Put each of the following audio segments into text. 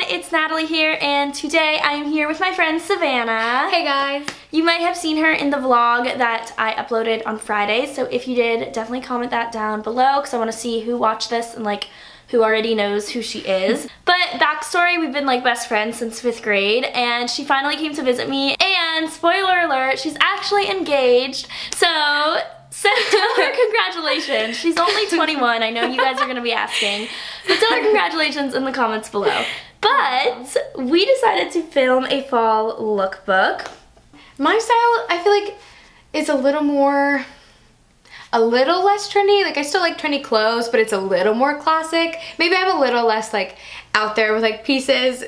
everyone, it's Natalie here, and today I am here with my friend Savannah. Hey guys. You might have seen her in the vlog that I uploaded on Friday, so if you did, definitely comment that down below because I want to see who watched this and like who already knows who she is. But backstory, we've been like best friends since 5th grade, and she finally came to visit me, and spoiler alert, she's actually engaged. So tell her congratulations. She's only 21. I know you guys are going to be asking. But tell her congratulations in the comments below. But we decided to film a fall lookbook. My style, I feel like, is a little less trendy. Like, I still like trendy clothes, but it's a little more classic. Maybe I'm a little less, like, out there with, like, pieces,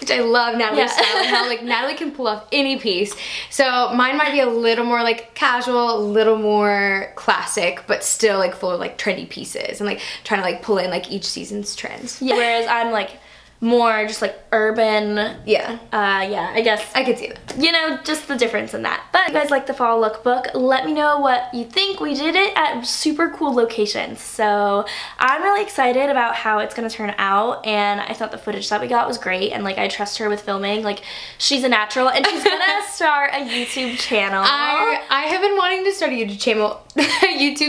which I love Natalie's style and how, like, Natalie can pull off any piece. So mine might be a little more, like, casual, a little more classic, but still, like, full of, like, trendy pieces and, like, trying to, like, pull in, like, each season's trends. Yeah. Whereas I'm, like, more just, like, urban. Yeah. Yeah, I guess. I could see that. You know, just the difference in that. But if you guys like the fall lookbook, let me know what you think. We did it at super cool locations. So I'm really excited about how it's going to turn out. And I thought the footage that we got was great. And, like, I trust her with filming. Like, she's a natural. And she's going to start a YouTube channel. I have been wanting to start a YouTube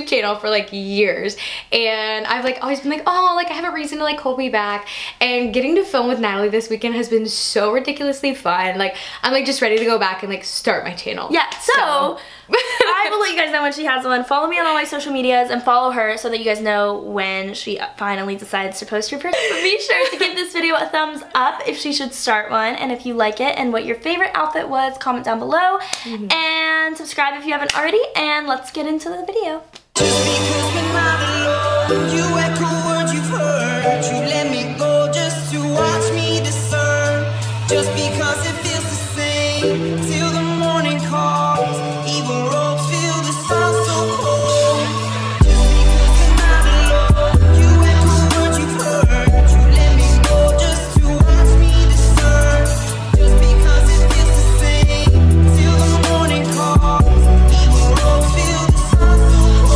channel for, like, years. And I've, like, always been like, oh, like, I have a reason to, like, hold me back. And getting to film with Natalie this weekend has been so ridiculously fun. Like, I'm like just ready to go back and like start my channel. Yeah, so. I will let you guys know when she has one. Follow me on all my social medias and follow her so that you guys know when she finally decides to post her first. But be sure to give this video a thumbs up if she should start one, and if you like it and what your favorite outfit was, comment down below. And subscribe if you haven't already, and let's get into the video. Just because we're not alone, you echo words you've heard, you let me go. Watch me discern, just because it feels the same, till the morning calls, even robes feel the sun so cold, just because you're not alone, you echo words you've heard, you let me go, just to watch me discern, just because it feels the same, till the morning calls, even robes feel the sun so cold.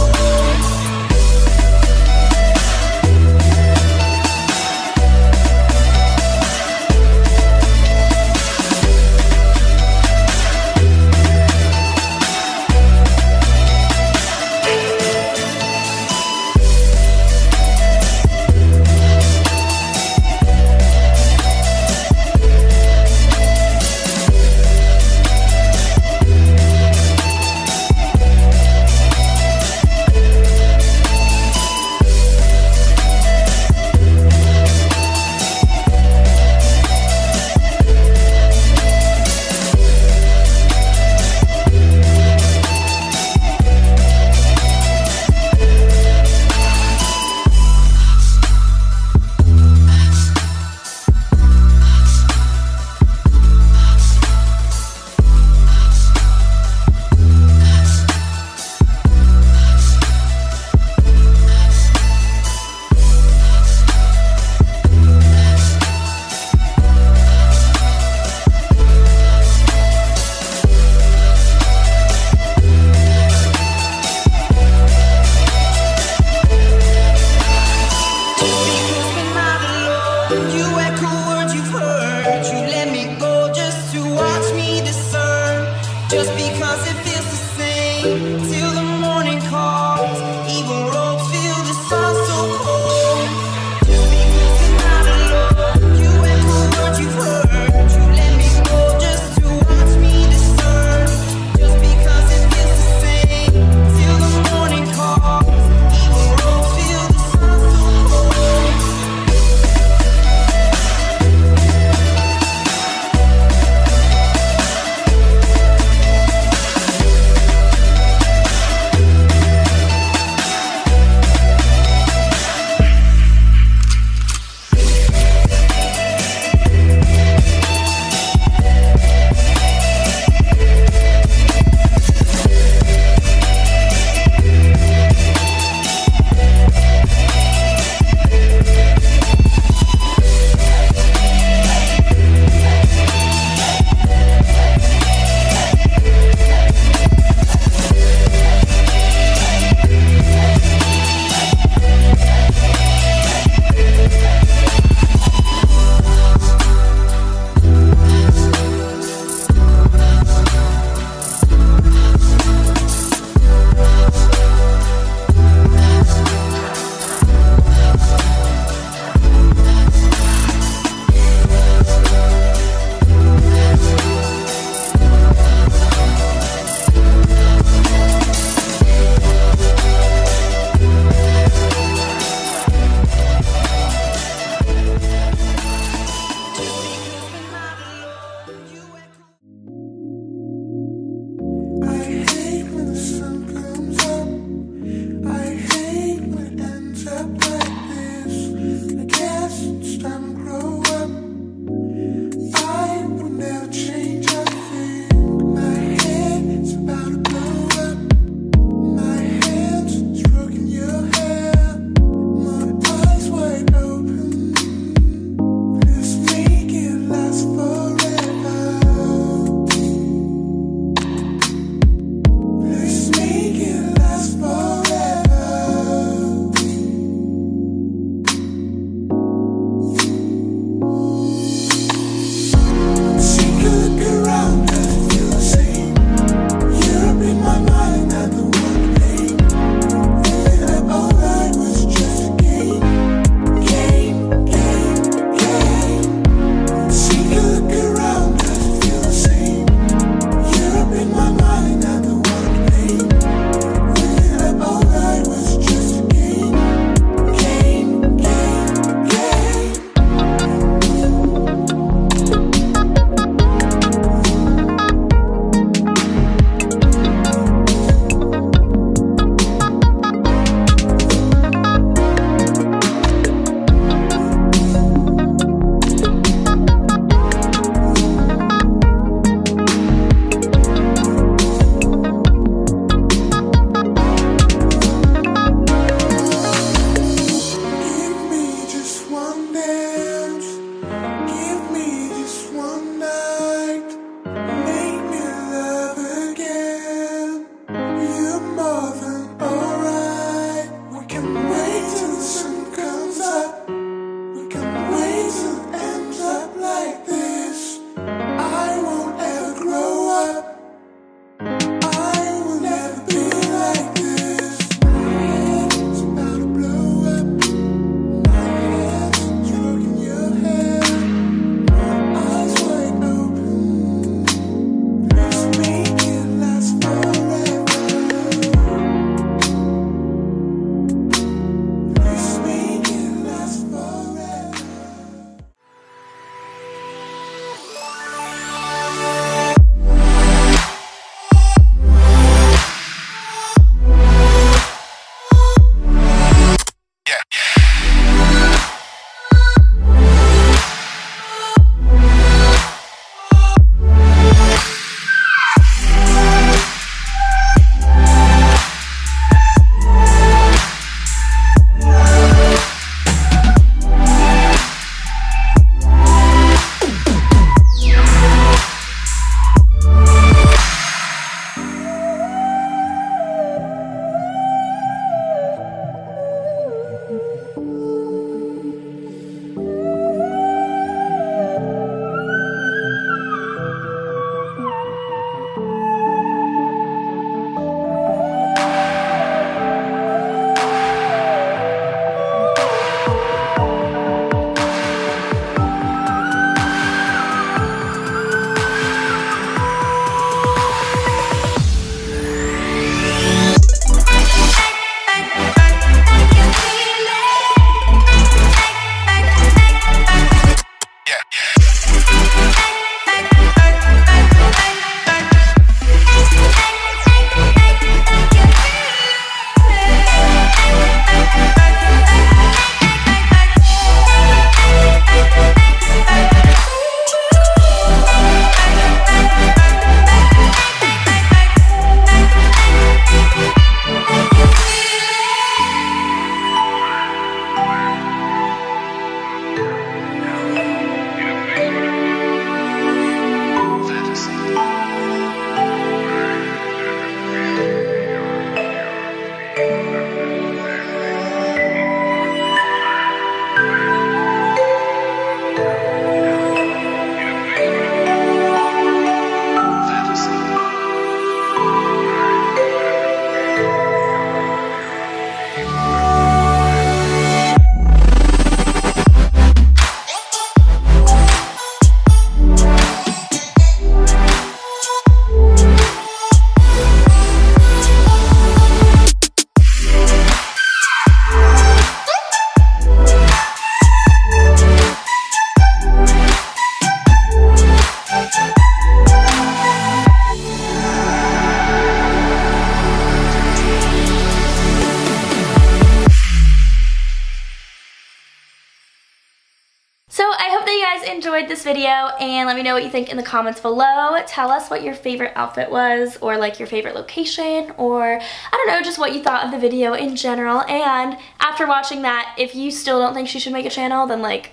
So I hope that you guys enjoyed this video, and let me know what you think in the comments below. Tell us what your favorite outfit was, or like your favorite location, or I don't know, just what you thought of the video in general. And after watching that, if you still don't think she should make a channel, then like,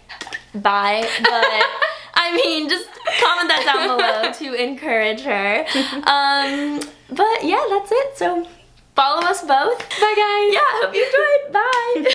bye. But I mean, just comment that down below to encourage her. But yeah, that's it. So follow us both. Bye guys. Yeah, hope you enjoyed. Bye.